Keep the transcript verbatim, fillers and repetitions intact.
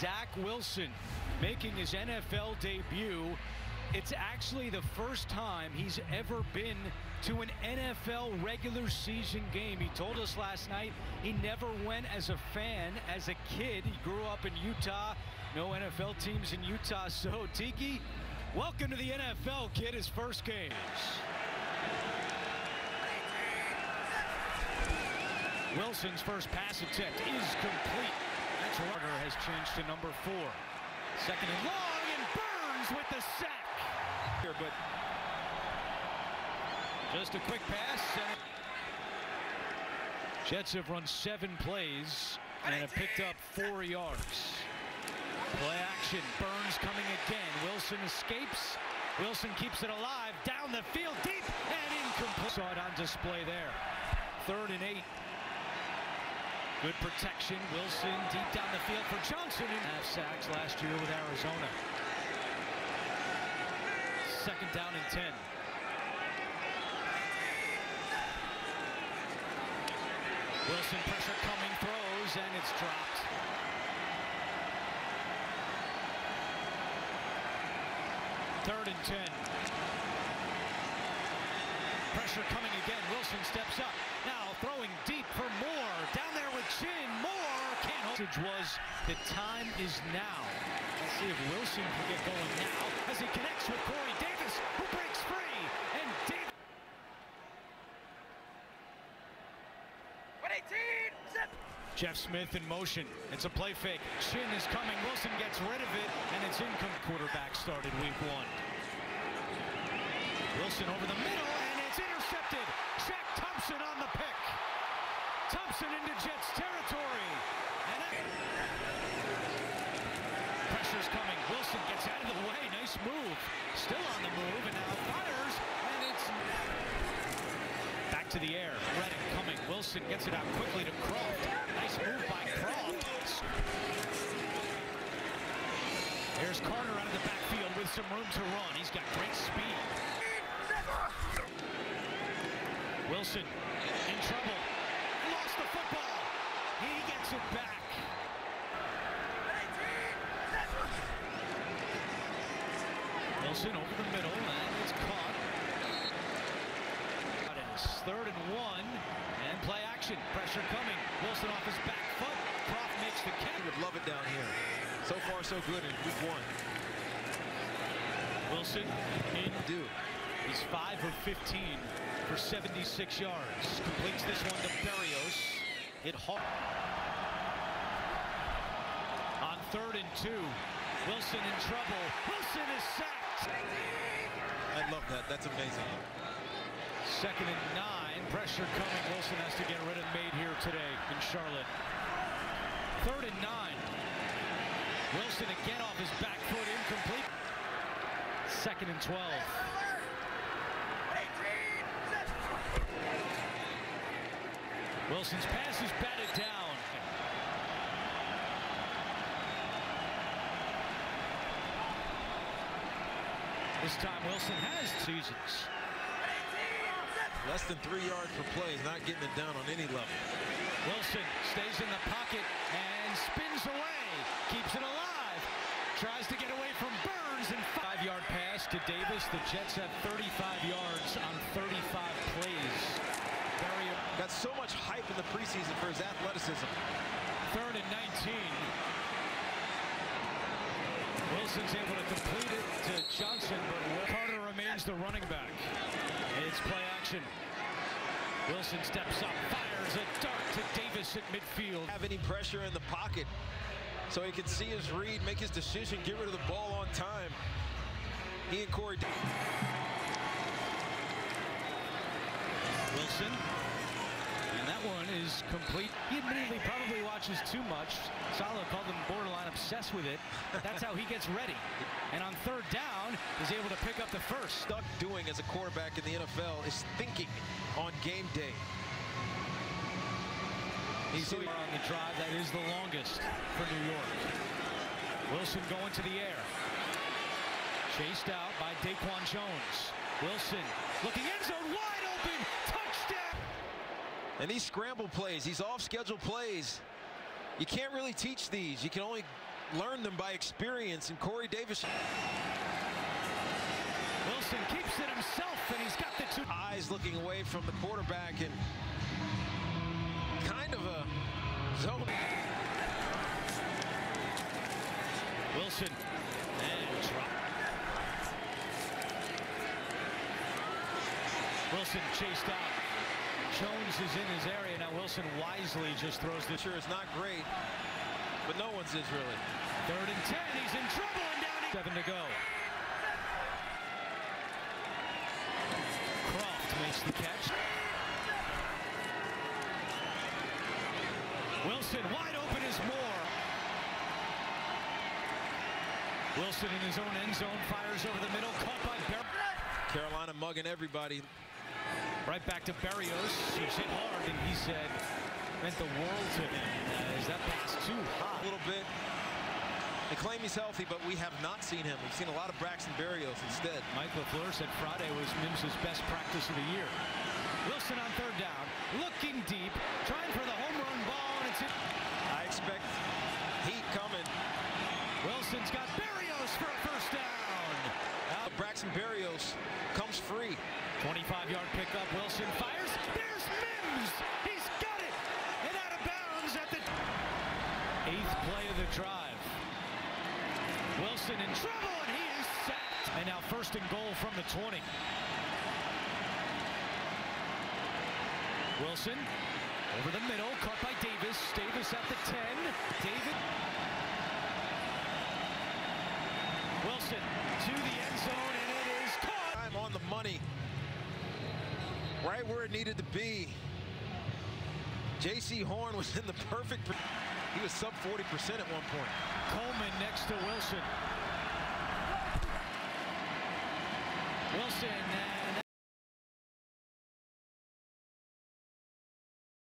Zach Wilson making his N F L debut. It's actually the first time he's ever been to an N F L regular season game. He told us last night he never went as a fan. As a kid, he grew up in Utah. No N F L teams in Utah. So, Tiki, welcome to the N F L, kid, his first games. Wilson's first pass attempt is complete. That's Carter has changed to number four. Second and long, and Burns with the sack. But just a quick pass. Jets have run seven plays and have picked up four yards. Play action. Burns coming again. Wilson escapes. Wilson keeps it alive. Down the field, deep and incomplete. Saw it on display there. Third and eight. Good protection. Wilson deep down the field for Johnson. Half sacks last year with Arizona. Second down and ten. Wilson pressure coming, throws, and it's dropped. Third and ten. Pressure coming again. Wilson steps up. Now throwing deep for Moore. Down there with Chinn. Moore can't hold. Was the time is now. Let's see if Wilson can get going now as he connects with Corey Davis, who breaks free, and Davis. Jeff Smith in motion. It's a play fake. Chinn is coming. Wilson gets rid of it, and it's income. Quarterback started week one. Wilson over the middle, and it's intercepted. Check Thompson on the pick. Thompson into Jets territory. And pressure's coming. Wilson gets out of the way. Nice move. Still on the move, and now Butters, and it's back to the air. Freddie coming. Wilson gets it out quickly to Croft. Nice move by Croft. There's Carter out of the backfield with some room to run. He's got great speed. Wilson in trouble. Lost the football. He gets it back. Wilson over the middle, and it's caught. Third and one, and play action. Pressure coming. Wilson off his back foot. Croft makes the catch. He would love it down here. So far, so good in week one. Wilson in do. He's five of fifteen for seventy-six yards. Completes this one to Berrios. It hard. On third and two, Wilson in trouble. Wilson is sacked. I love that. That's amazing. Second and nine. Pressure coming. Wilson has to get rid of Maid here today in Charlotte. Third and nine. Wilson again off his back foot. Incomplete. Second and twelve. Wilson's pass is batted down. This time Wilson has seasons. Less than three yards per play, is not getting it down on any level. Wilson stays in the pocket and spins away. Keeps it alive. Tries to get away from Burns, and five-yard pass to Davis. The Jets have thirty-five yards on thirty-five plays. Got so much hype in the preseason for his athleticism. Third and nineteen. Wilson's able to complete it to Johnson, but Carter remains the running back. It's play action. Wilson steps up, fires a dart to Davis at midfield. Have any pressure in the pocket, so he can see his read, make his decision, get rid of the ball on time. He and Corey. Wilson, and that one is complete. He admittedly probably watches too much. Charlotte called him borderline obsessed with it. That's how he gets ready. And on third down, he's able to pick up the first. Stuck doing as a quarterback in the N F L is thinking on game day. He's on the drive that is the longest for New York. Wilson going to the air. Chased out by Daquan Jones. Wilson looking end zone, wide open. And these scramble plays, these off-schedule plays, you can't really teach these. You can only learn them by experience, and Corey Davis. Wilson keeps it himself, and he's got the two eyes looking away from the quarterback, and kind of a zone. Wilson and drop. Wilson chased out. Jones is in his area now. Wilson wisely just throws this. Sure, it's not great, but no one's is really. Third and ten. He's in trouble and down. He seven to go. Croft makes the catch. Wilson wide open is Moore. Wilson in his own end zone fires over the middle. Caught by Berrios. Carolina mugging everybody. Right back to Berrios. He's hit hard, and he said, meant the world to him. Uh, is that pass too hot? A little bit. They claim he's healthy, but we have not seen him. We've seen a lot of Braxton Berrios instead. Michael LeFleur said Friday was Mims' best practice of the year. Wilson on third down, looking deep, trying for the home run ball, and it's in. I expect heat coming. Wilson's got Berrios for a first down. Now Braxton Berrios comes free. twenty-five yard pickup. Wilson fires. There's Mims. He's got it. And out of bounds at the eighth play of the drive. Wilson in trouble, and he is sacked. And now first and goal from the twenty. Wilson over the middle, caught by Davis. Davis at the ten. David. Wilson to the end zone, and it is caught. I'm on the money. Right where it needed to be. J C Horn was in the perfect. He was sub forty percent at one point. Coleman next to Wilson. Wilson.